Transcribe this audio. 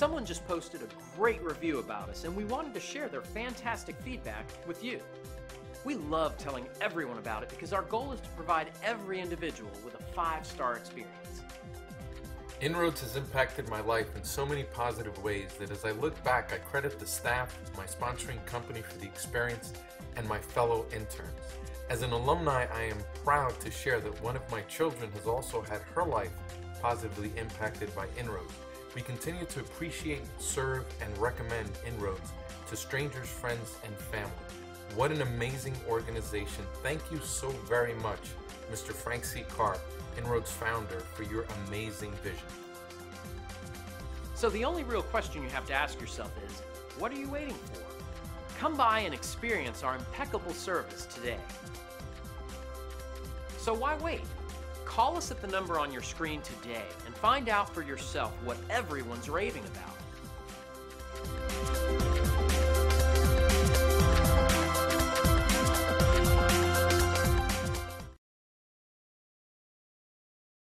Someone just posted a great review about us, and we wanted to share their fantastic feedback with you. We love telling everyone about it because our goal is to provide every individual with a 5-star experience. Inroads has impacted my life in so many positive ways that as I look back, I credit the staff, my sponsoring company for the experience, and my fellow interns. As an alumni, I am proud to share that one of my children has also had her life positively impacted by Inroads. We continue to appreciate, serve, and recommend Inroads to strangers, friends, and family. What an amazing organization. Thank you so very much, Mr. Frank C. Carr, Inroads founder, for your amazing vision. So the only real question you have to ask yourself is, what are you waiting for? Come by and experience our impeccable service today. So why wait? Call us at the number on your screen today and find out for yourself what everyone's raving about.